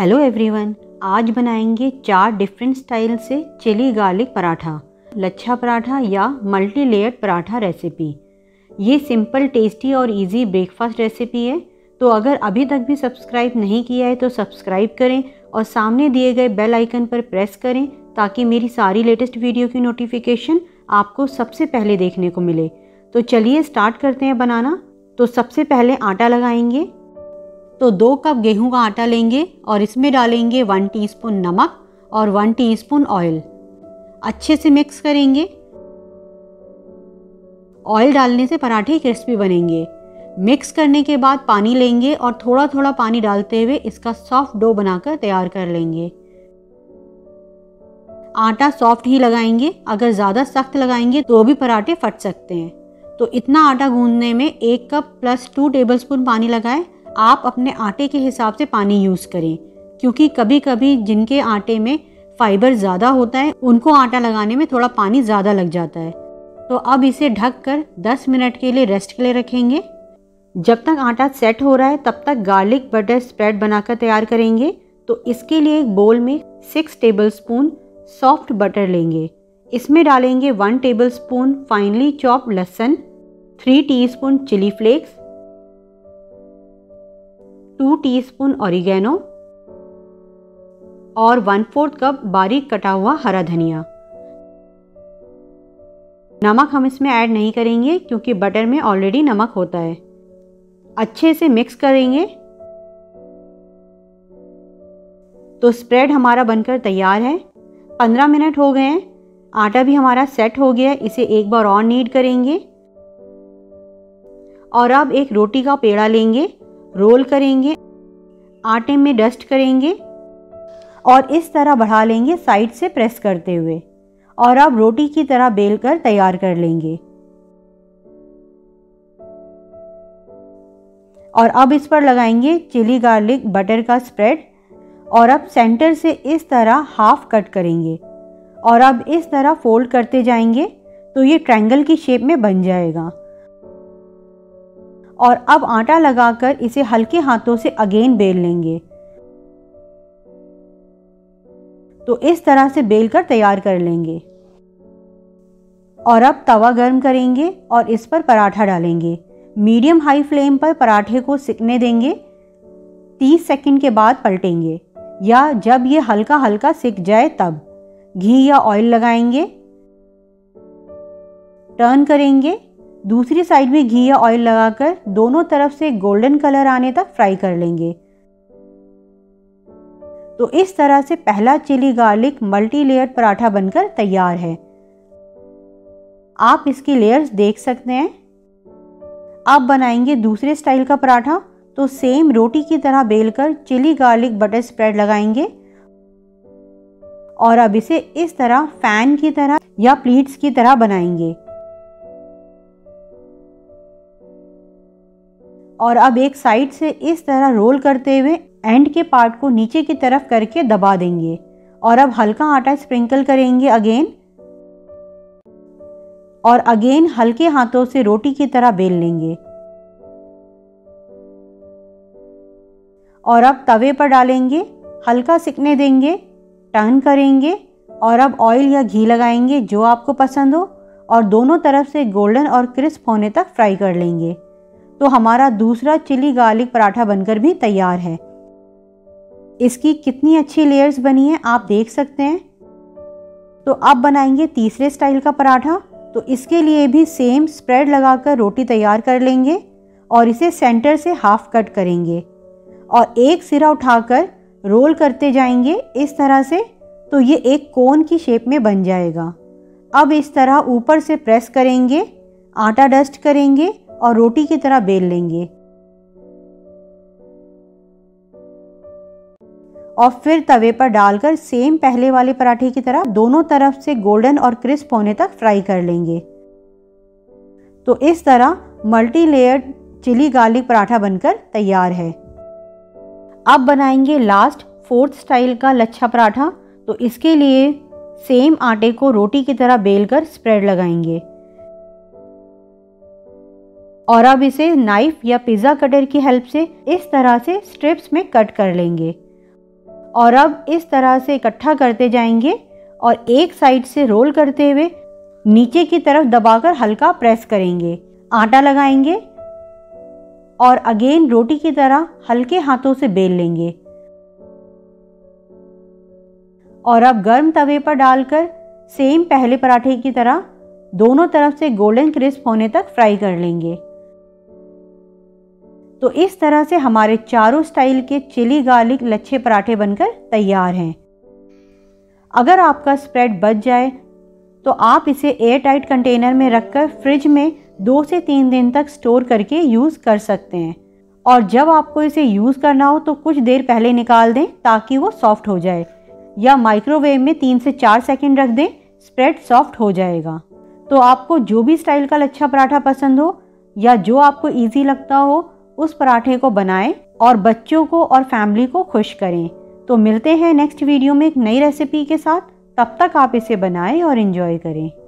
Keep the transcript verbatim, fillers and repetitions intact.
Hello everyone, आज बनाएंगे चार डिफरेंट स्टाइल से चिली गार्लिक पराठा, लच्छा पराठा या मल्टी लेयर्ड पराठा रेसिपी। ये सिंपल, टेस्टी और इजी ब्रेकफास्ट रेसिपी है। तो अगर अभी तक भी सब्सक्राइब नहीं किया है तो सब्सक्राइब करें और सामने दिए गए बेल आइकन पर प्रेस करें ताकि मेरी सारी लेटेस्ट वीडियो की नोटिफिकेशन आपको सबसे पहले देखने को मिले। तो चलिए स्टार्ट करते हैं बनाना। तो सबसे पहले आटा लगाएंगे। तो दो कप गेहूं का आटा लेंगे और इसमें डालेंगे वन टीस्पून नमक और वन टीस्पून ऑयल। अच्छे से मिक्स करेंगे। ऑयल डालने से पराठे क्रिस्पी बनेंगे। मिक्स करने के बाद पानी लेंगे और थोड़ा थोड़ा पानी डालते हुए इसका सॉफ्ट डो बनाकर तैयार कर लेंगे। आटा सॉफ्ट ही लगाएंगे, अगर ज़्यादा सख्त लगाएंगे तो भी पराठे फट सकते हैं। तो इतना आटा गूंदने में एक कप प्लस टू टेबलस्पून पानी लगाएं। आप अपने आटे के हिसाब से पानी यूज़ करें, क्योंकि कभी कभी जिनके आटे में फाइबर ज़्यादा होता है उनको आटा लगाने में थोड़ा पानी ज़्यादा लग जाता है। तो अब इसे ढक कर दस मिनट के लिए रेस्ट के लिए रखेंगे। जब तक आटा सेट हो रहा है तब तक गार्लिक बटर स्प्रेड बनाकर तैयार करेंगे। तो इसके लिए एक बोल में सिक्स टेबलस्पून सॉफ्ट बटर लेंगे। इसमें डालेंगे वन टेबलस्पून फाइनली चॉप्ड लहसुन, three teaspoon chilli flakes, two teaspoon oregano और वन फोर्थ कप बारीक कटा हुआ हरा धनिया। नमक हम इसमें ऐड नहीं करेंगे क्योंकि बटर में ऑलरेडी नमक होता है। अच्छे से मिक्स करेंगे। तो स्प्रेड हमारा बनकर तैयार है। पंद्रह मिनट हो गए हैं, आटा भी हमारा सेट हो गया है। इसे एक बार और नीड करेंगे और अब एक रोटी का पेड़ा लेंगे, रोल करेंगे, आटे में डस्ट करेंगे और इस तरह बढ़ा लेंगे साइड से प्रेस करते हुए। और अब रोटी की तरह बेलकर तैयार कर लेंगे। और अब इस पर लगाएंगे चिली गार्लिक बटर का स्प्रेड और अब सेंटर से इस तरह हाफ कट करेंगे और अब इस तरह फोल्ड करते जाएंगे। तो ये ट्रायंगल की शेप में बन जाएगा। और अब आटा लगाकर इसे हल्के हाथों से अगेन बेल लेंगे। तो इस तरह से बेलकर तैयार कर लेंगे। और अब तवा गर्म करेंगे और इस पर पराठा डालेंगे। मीडियम हाई फ्लेम पर पराठे को सिकने देंगे। तीस सेकंड के बाद पलटेंगे या जब ये हल्का हल्का सिक जाए तब घी या ऑयल लगाएंगे। टर्न करेंगे। दूसरी साइड में घी या ऑयल लगाकर दोनों तरफ से गोल्डन कलर आने तक फ्राई कर लेंगे। तो इस तरह से पहला chilli garlic multi layered paratha बनकर तैयार है। आप इसकी लेयर्स देख सकते हैं। अब बनाएंगे दूसरे स्टाइल का पराठा। तो सेम रोटी की तरह बेलकर चिली गार्लिक बटर स्प्रेड लगाएंगे और अब इसे इस तरह फैन की तरह या प्लीट्स की तरह बनाएंगे। और अब एक साइड से इस तरह रोल करते हुए एंड के पार्ट को नीचे की तरफ करके दबा देंगे। और अब हल्का आटा स्प्रिंकल करेंगे अगेन और अगेन हल्के हाथों से रोटी की तरह बेल लेंगे। और अब तवे पर डालेंगे, हल्का सिकने देंगे, टर्न करेंगे और अब ऑयल या घी लगाएंगे जो आपको पसंद हो और दोनों तरफ से गोल्डन और क्रिस्प होने तक फ्राई कर लेंगे। तो हमारा दूसरा चिली गार्लिक पराठा बनकर भी तैयार है। इसकी कितनी अच्छी लेयर्स बनी है आप देख सकते हैं। तो अब बनाएंगे तीसरे स्टाइल का पराठा। तो इसके लिए भी सेम स्प्रेड लगाकर रोटी तैयार कर लेंगे और इसे सेंटर से हाफ कट करेंगे और एक सिरा उठाकर रोल करते जाएंगे इस तरह से। तो ये एक कोन की शेप में बन जाएगा। अब इस तरह ऊपर से प्रेस करेंगे, आटा डस्ट करेंगे और रोटी की तरह बेल लेंगे और फिर तवे पर डालकर सेम पहले वाले पराठे की तरह दोनों तरफ से गोल्डन और क्रिस्प होने तक फ्राई कर लेंगे। तो इस तरह multi layered chilli garlic paratha बनकर तैयार है। अब बनाएंगे लास्ट फोर्थ स्टाइल का लच्छा पराठा। तो इसके लिए सेम आटे को रोटी की तरह बेलकर स्प्रेड लगाएंगे और अब इसे नाइफ या पिज़्ज़ा कटर की हेल्प से इस तरह से स्ट्रिप्स में कट कर लेंगे और अब इस तरह से इकट्ठा करते जाएंगे और एक साइड से रोल करते हुए नीचे की तरफ दबाकर हल्का प्रेस करेंगे। आटा लगाएंगे और अगेन रोटी की तरह हल्के हाथों से बेल लेंगे और अब गर्म तवे पर डालकर सेम पहले पराठे की तरह दोनों तरफ से गोल्डन क्रिस्प होने तक फ्राई कर लेंगे। तो इस तरह से हमारे चारों स्टाइल के चिली गार्लिक लच्छे पराठे बनकर तैयार हैं। अगर आपका स्प्रेड बच जाए तो आप इसे एयर टाइट कंटेनर में रखकर फ्रिज में दो से तीन दिन तक स्टोर करके यूज़ कर सकते हैं और जब आपको इसे यूज़ करना हो तो कुछ देर पहले निकाल दें ताकि वो सॉफ्ट हो जाए, या माइक्रोवेव में तीन से चार सेकंड रख दें, स्प्रेड सॉफ्ट हो जाएगा। तो आपको जो भी स्टाइल का लच्छा पराठा पसंद हो या जो आपको ईजी लगता हो उस पराठे को बनाएं और बच्चों को और फैमिली को खुश करें। तो मिलते हैं नेक्स्ट वीडियो में एक नई रेसिपी के साथ, तब तक आप इसे बनाएं और एंजॉय करें।